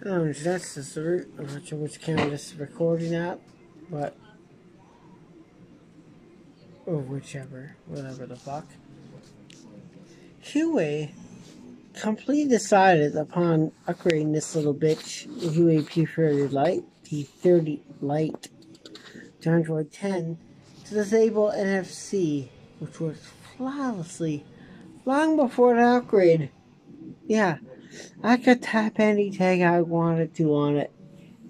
That's the root. I'm not sure which camera this is recording at, but or whichever, whatever the fuck. Huawei completely decided upon upgrading this little bitch, the Huawei P30 Lite, to Android 10 to disable NFC, which works flawlessly long before the upgrade. Yeah, I could tap any tag I wanted to on it,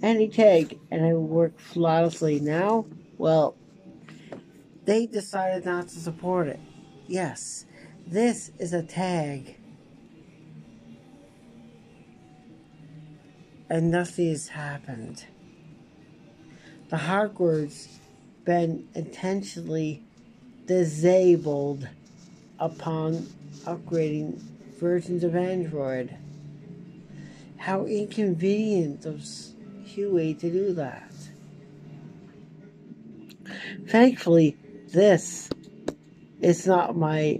any tag, and it would work flawlessly. Now, well, they decided not to support it. Yes, this is a tag, and nothing has happened. The hardware's been intentionally disabled upon upgrading versions of Android. How inconvenient of Huawei to do that. Thankfully, this is not my...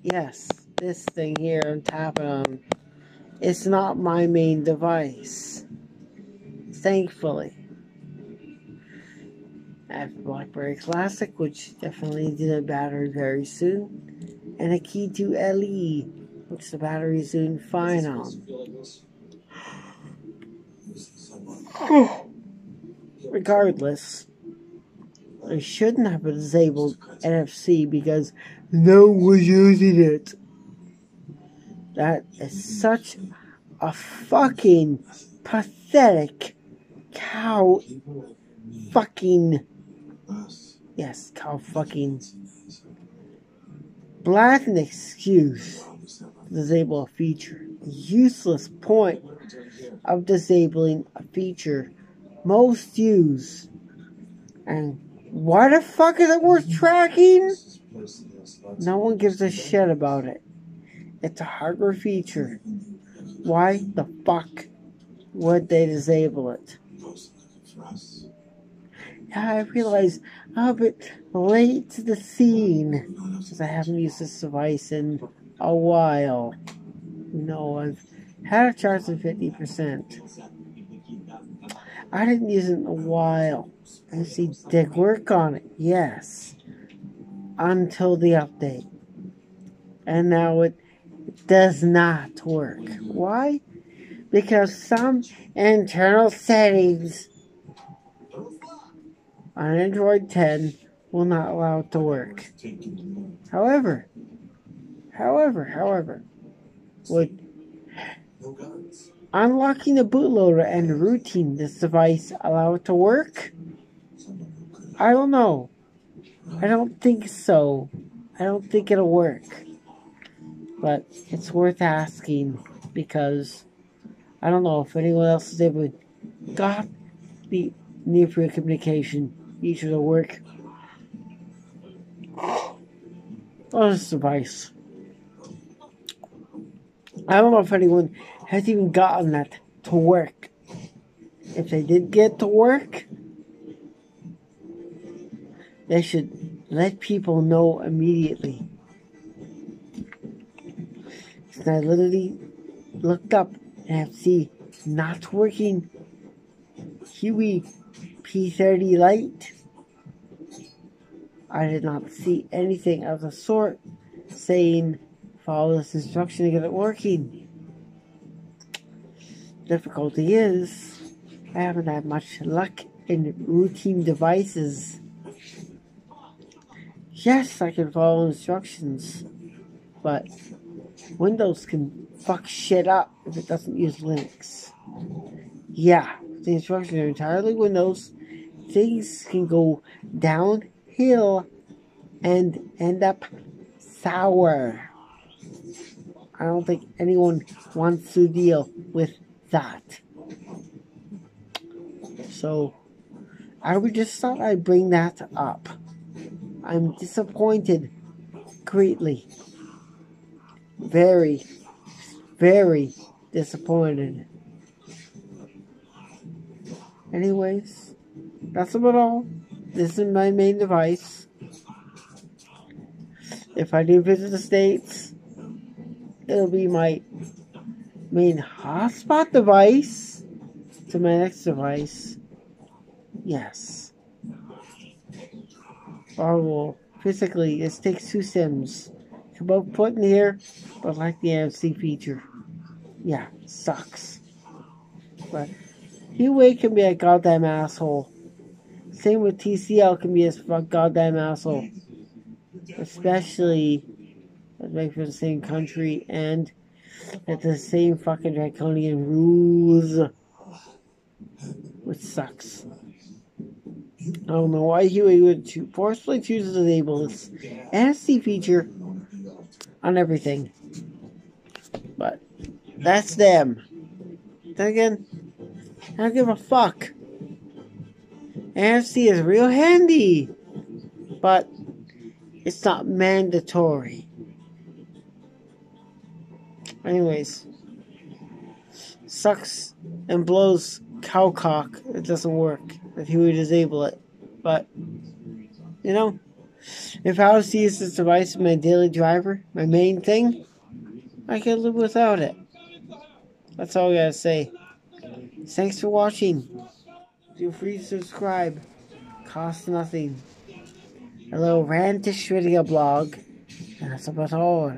Yes, this thing here I'm tapping on. It's not my main device. Thankfully. I have a BlackBerry Classic, which definitely needs a battery very soon. And a Key to LE, which the battery is doing fine on. Regardless, I shouldn't have disabled NFC because no one was using it. That is such a fucking pathetic cow fucking... Yes, cow fucking... blatant excuse to disable a feature. The useless point of disabling a feature most used. And why the fuck is it worth tracking? No one gives a shit about it. It's a hardware feature. Why the fuck would they disable it? I realize I'm a bit late to the scene because I haven't used this device in a while. No, I've had a charge of 50%. I didn't use it in a while. I see dick work on it, yes. Until the update. And now it does not work. Why? Because some internal settings on Android 10 will not allow it to work. However, with unlocking the bootloader and routing this device allow it to work? I don't know. I don't think so. I don't think it'll work. But it's worth asking because I don't know if anyone else is able to got the near field communication feature to work on this device. I don't know if anyone has even gotten that to work. If they did get it to work, they should let people know immediately. And I literally looked up NFC not working. Huawei P30 Lite. I did not see anything of the sort saying follow this instruction to get it working. Difficulty is I haven't had much luck in routine devices. Yes, I can follow instructions, but Windows can fuck shit up if it doesn't use Linux. Yeah, the instructions are entirely Windows. Things can go downhill and end up sour. I don't think anyone wants to deal with that. So, I would just thought I'd bring that up. I'm disappointed greatly. Very, very disappointed. Anyways, that's about all. This is my main device. If I do visit the States, it'll be my main hotspot device to my next device. Yes. Or will physically, this takes two SIMs. Can both put in here, but like the NFC feature. Yeah, sucks. But Huawei can be a goddamn asshole. Same with TCL can be a goddamn asshole. Especially if from the same country and at the same fucking draconian rules. Which sucks. I don't know why Huawei would forcefully choose to enable this NFC feature on everything. But that's them. Then again, I don't give a fuck. NFC is real handy, but it's not mandatory. Anyways, sucks and blows cowcock. It doesn't work if you would disable it. But, you know, if I was to use this device as my daily driver, my main thing, I could live without it. That's all I gotta say. Thanks for watching. Feel free to subscribe. Costs nothing. A little rantish video blog. And that's about all.